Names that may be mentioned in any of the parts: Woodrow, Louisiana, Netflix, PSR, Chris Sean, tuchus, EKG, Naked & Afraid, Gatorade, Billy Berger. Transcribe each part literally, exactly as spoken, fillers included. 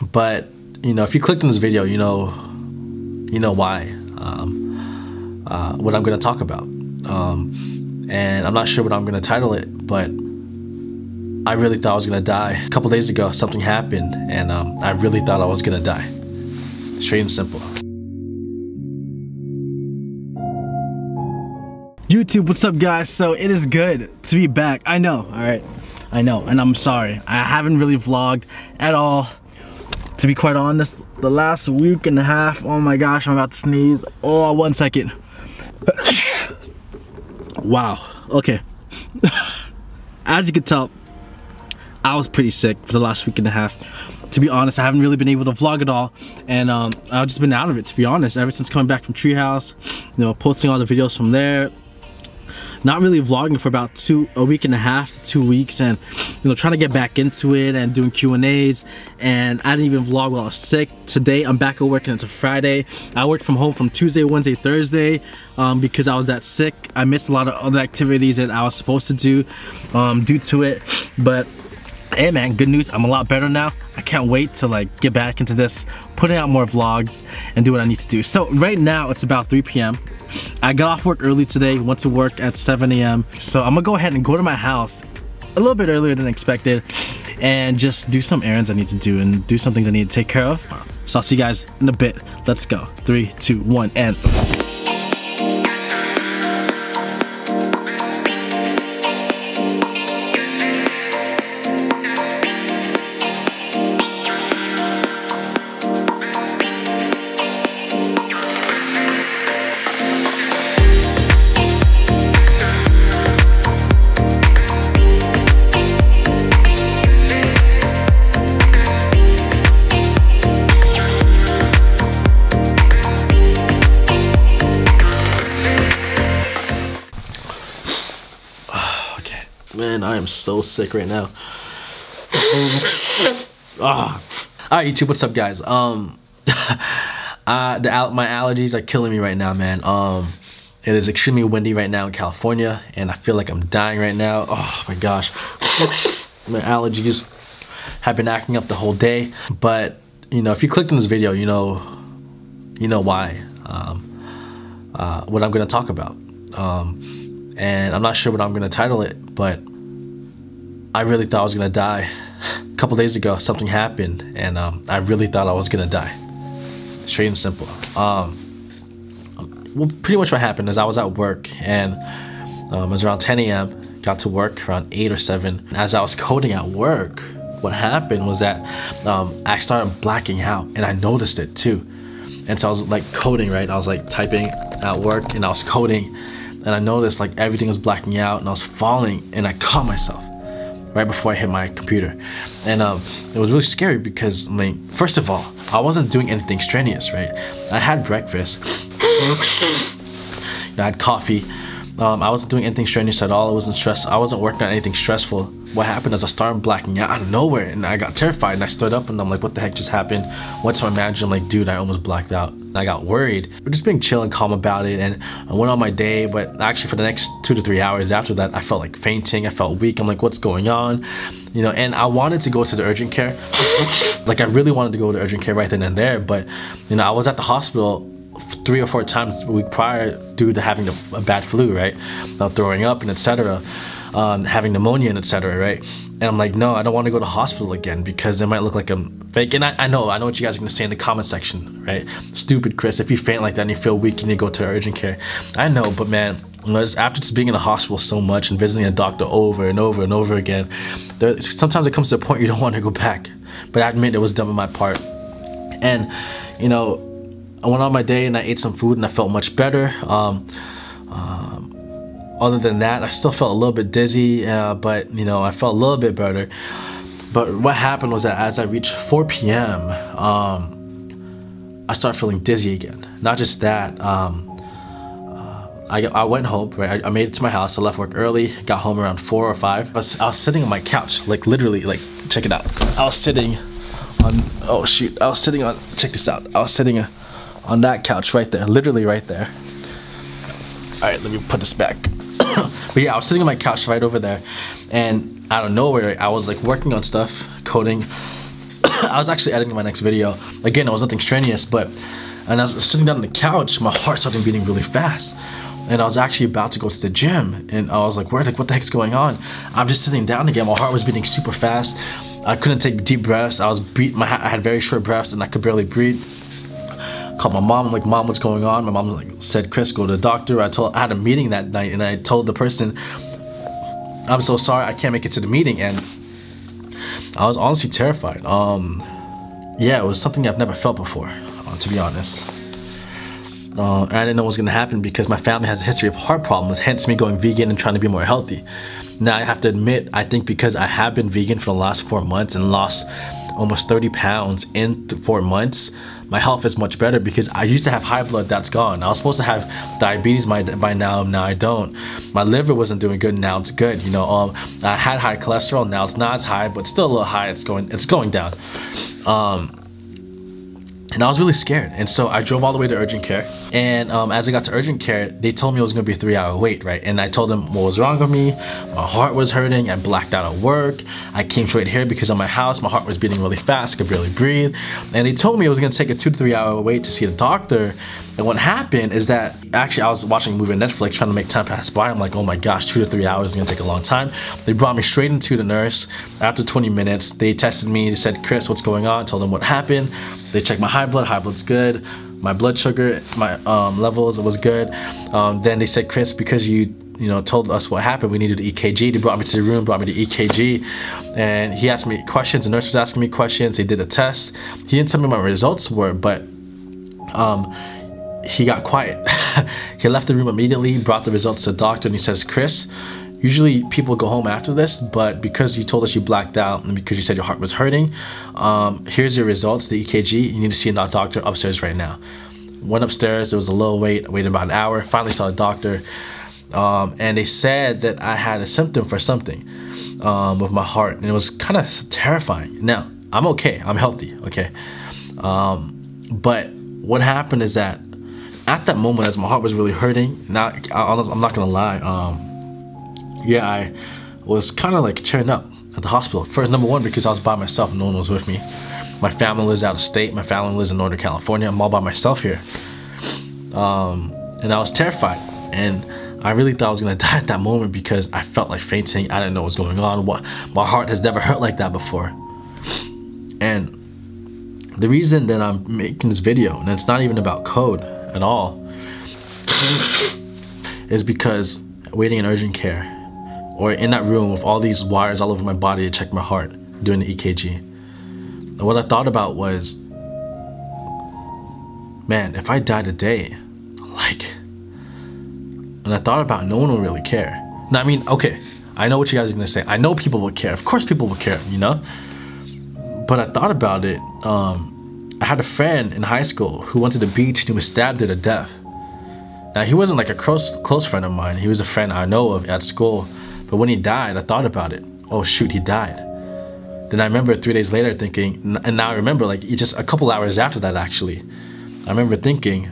But you know, if you clicked on this video, you know, you know why, um, uh, what I'm going to talk about, um, and I'm not sure what I'm going to title it, but I really thought I was going to die. A couple days ago, something happened, and um, I really thought I was going to die. Straight and simple. YouTube, what's up, guys? So it is good to be back. I know, all right, I know, and I'm sorry. I haven't really vlogged at all. To be quite honest, the last week and a half, oh my gosh, I'm about to sneeze. Oh, one second. Wow, okay. As you can tell, I was pretty sick for the last week and a half. To be honest, I haven't really been able to vlog at all. And um, I've just been out of it, to be honest, ever since coming back from Treehouse, you know, posting all the videos from there. Not really vlogging for about two, a week and a half, two weeks, and you know, trying to get back into it and doing Q and A's. And I didn't even vlog while I was sick. Today, I'm back at work and it's a Friday. I worked from home from Tuesday, Wednesday, Thursday um, because I was that sick. I missed a lot of other activities that I was supposed to do um, due to it. But hey man, good news, I'm a lot better now. I can't wait to like get back into this, putting out more vlogs and do what I need to do. So right now it's about three P M I got off work early today, went to work at seven A M So I'm gonna go ahead and go to my house a little bit earlier than expected and just do some errands I need to do and do some things I need to take care of. So I'll see you guys in a bit. Let's go. Three, two, one, and... Man, I am so sick right now. Ah. All right, YouTube, what's up, guys? Um, uh, the al my allergies are killing me right now, man. Um, it is extremely windy right now in California, and I feel like I'm dying right now. Oh my gosh, my allergies have been acting up the whole day. But you know, if you clicked on this video, you know, you know why. Um, uh, what I'm going to talk about. Um. And I'm not sure what I'm gonna title it, but I really thought I was gonna die. A couple days ago, something happened, and um, I really thought I was gonna die. Straight and simple. Um, well, pretty much what happened is I was at work, and um, it was around ten A M Got to work around eight or seven. As I was coding at work, what happened was that um, I started blacking out, and I noticed it too. And so I was like coding, right? I was like typing at work, and I was coding. And I noticed like everything was blacking out and I was falling and I caught myself right before I hit my computer. And um, it was really scary because, I mean, first of all, I wasn't doing anything strenuous, right? I had breakfast, I had coffee. Um, I wasn't doing anything strenuous at all. I wasn't stressed. I wasn't working on anything stressful. What happened is I started blacking out out of nowhere and I got terrified and I stood up and I'm like, what the heck just happened? Went to my manager, I'm like, dude, I almost blacked out. I got worried. I'm just being chill and calm about it and I went on my day, but actually for the next two to three hours after that, I felt like fainting, I felt weak. I'm like, what's going on? You know, and I wanted to go to the urgent care. Like I really wanted to go to urgent care right then and there, but you know, I was at the hospital three or four times a week prior due to having the, a bad flu, right? Now throwing up and et cetera. Um, having pneumonia and et cetera, right? And I'm like, no, I don't want to go to hospital again because it might look like I'm fake. And I, I know, I know what you guys are going to say in the comment section, right? Stupid, Chris, if you faint like that and you feel weak, you need to go to urgent care. I know, but man, after just being in the hospital so much and visiting a doctor over and over and over again, there, sometimes it comes to a point you don't want to go back. But I admit it was dumb on my part. And, you know, I went on my day and I ate some food and I felt much better. Um, um, Other than that, I still felt a little bit dizzy, uh, but you know, I felt a little bit better. But what happened was that as I reached four P M, um, I started feeling dizzy again. Not just that, um, uh, I, I went home, right? I, I made it to my house, I left work early, got home around four or five. I was, I was sitting on my couch, like literally, like, check it out. I was sitting on, oh shoot, I was sitting on, check this out. I was sitting on that couch right there, literally right there. All right, let me put this back. But yeah, I was sitting on my couch right over there and out of nowhere, I was like working on stuff, coding, I was actually editing my next video. Again, it was nothing strenuous, but and I was sitting down on the couch, my heart started beating really fast. And I was actually about to go to the gym, and I was like, where, like, what the heck's going on? I'm just sitting down again. My heart was beating super fast. I couldn't take deep breaths. I was beat. My, I had very short breaths, and I could barely breathe. Called my mom. I'm like, mom, what's going on? My mom like said, Chris, go to the doctor. I told. I had a meeting that night, and I told the person, I'm so sorry, I can't make it to the meeting, and I was honestly terrified. Um, yeah, it was something I've never felt before, uh, to be honest. Uh, I didn't know what was going to happen because my family has a history of heart problems, hence me going vegan and trying to be more healthy. Now I have to admit, I think because I have been vegan for the last four months and lost almost thirty pounds in th four months, my health is much better because I used to have high blood, that's gone. I was supposed to have diabetes by, by now, now I don't. My liver wasn't doing good, now it's good. You know, um, I had high cholesterol, now it's not as high, but still a little high. It's going, it's going down. Um, And I was really scared, and so I drove all the way to urgent care. And um, as I got to urgent care, they told me it was gonna be a three hour wait, right? And I told them what was wrong with me. My heart was hurting, I blacked out at work. I came straight here because of my house, my heart was beating really fast, I could barely breathe. And they told me it was gonna take a two to three hour wait to see the doctor. And what happened is that, actually I was watching a movie on Netflix, trying to make time pass by. I'm like, oh my gosh, two to three hours is gonna take a long time. They brought me straight into the nurse. After twenty minutes, they tested me, they said, Chris, what's going on? I told them what happened. They checked my high blood, high blood's good. My blood sugar, my um, levels was good. Um, then they said, Chris, because you you know, told us what happened, we needed an E K G. They brought me to the room, brought me to E K G. And he asked me questions, the nurse was asking me questions, he did a test. He didn't tell me what my results were, but um, he got quiet. He left the room immediately, brought the results to the doctor, and he says, Chris, usually people go home after this, but because you told us you blacked out and because you said your heart was hurting, um, here's your results, the E K G, you need to see a doctor upstairs right now. Went upstairs, there was a little wait, waited about an hour, finally saw a doctor, um, and they said that I had a symptom for something um, with my heart, and it was kind of terrifying. Now, I'm okay, I'm healthy, okay? Um, but what happened is that at that moment, as my heart was really hurting, not, I, I'm not gonna lie, um, yeah, I was kind of like tearing up at the hospital. First, number one, because I was by myself, no one was with me. My family lives out of state, my family lives in Northern California, I'm all by myself here. Um, and I was terrified, and I really thought I was gonna die at that moment because I felt like fainting, I didn't know what was going on. What, my heart has never hurt like that before. And the reason that I'm making this video, and it's not even about code at all, is because waiting in urgent care, or in that room with all these wires all over my body to check my heart during the E K G. And what I thought about was, man, if I die today, like, and I thought about it, no one will really care. Now, I mean, okay, I know what you guys are gonna say. I know people would care, of course people would care, you know? But I thought about it, um, I had a friend in high school who went to the beach and he was stabbed to death. Now, he wasn't like a close, close friend of mine, he was a friend I know of at school. But when he died, I thought about it. Oh shoot, he died. Then I remember three days later thinking, and now I remember like just a couple hours after that actually, I remember thinking,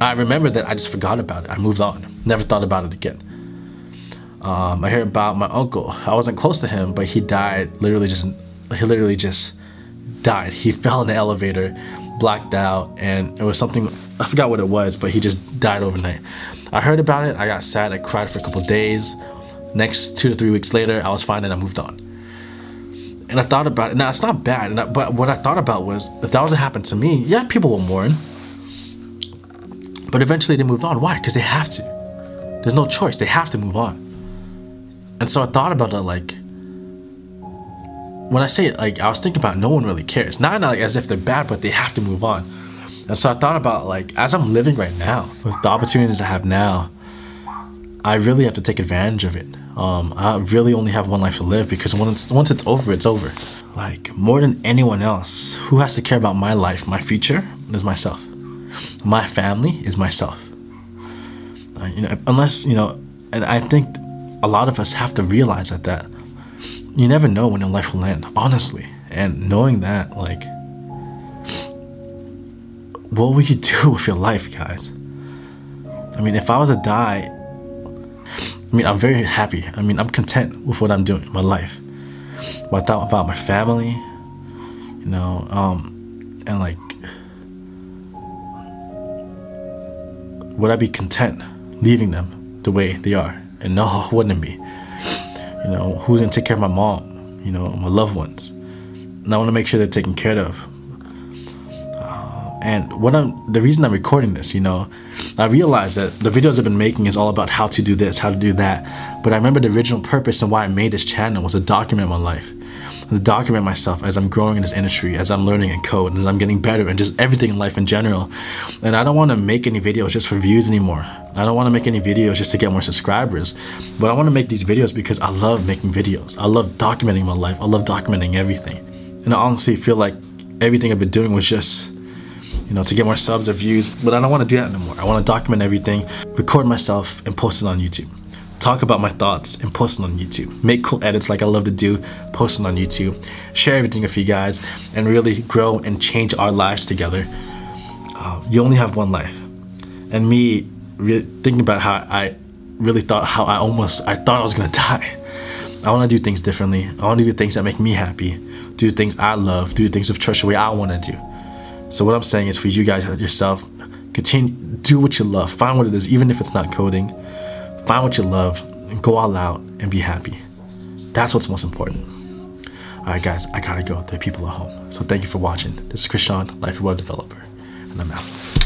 I remember that I just forgot about it. I moved on, never thought about it again. Um, I heard about my uncle. I wasn't close to him, but he died literally just, he literally just died. He fell in the elevator, blacked out, and it was something, I forgot what it was, but he just died overnight. I heard about it, I got sad, I cried for a couple days. Next two to three weeks later, I was fine and I moved on. And I thought about it. Now, it's not bad, and I, but what I thought about was, if that wasn't happened to me, yeah, people will mourn. But eventually they moved on. Why? Because they have to. There's no choice. They have to move on. And so I thought about it like, when I say it, like, I was thinking about no one really cares. Not, not like, as if they're bad, but they have to move on. And so I thought about, like, as I'm living right now, with the opportunities I have now, I really have to take advantage of it. Um, I really only have one life to live because once, once it's over, it's over. Like, more than anyone else, who has to care about my life, my future, is myself. My family is myself. Uh, you know, unless, you know, and I think a lot of us have to realize that, that you never know when your life will end, honestly. And knowing that, like, what will you do with your life, guys? I mean, if I was to die, I mean, I'm very happy. I mean, I'm content with what I'm doing in my life. But I thought about my family, you know, um, and like, would I be content leaving them the way they are? And no, I wouldn't be. You know, who's gonna take care of my mom? You know, my loved ones. And I want to make sure they're taken care of. Uh, and what I'm, the reason I'm recording this, you know, I realized that the videos I've been making is all about how to do this, how to do that. But I remember the original purpose and why I made this channel was to document my life, to document myself as I'm growing in this industry, as I'm learning and code, as I'm getting better, and just everything in life in general. And I don't want to make any videos just for views anymore. I don't want to make any videos just to get more subscribers, but I want to make these videos because I love making videos. I love documenting my life. I love documenting everything. And I honestly feel like everything I've been doing was just, you know, to get more subs or views, but I don't want to do that anymore. I want to document everything, record myself and post it on YouTube. Talk about my thoughts and post it on YouTube. Make cool edits like I love to do, post it on YouTube. Share everything with you guys and really grow and change our lives together. Uh, you only have one life. And me really thinking about how I really thought how I almost, I thought I was gonna die. I want to do things differently. I want to do things that make me happy, do things I love, do things with church the way I want to do. So what I'm saying is for you guys yourself, continue, do what you love, find what it is, even if it's not coding, find what you love and go all out and be happy. That's what's most important. All right, guys, I gotta go. There are people at home. So thank you for watching. This is Chris Sean, Life Web Developer, and I'm out.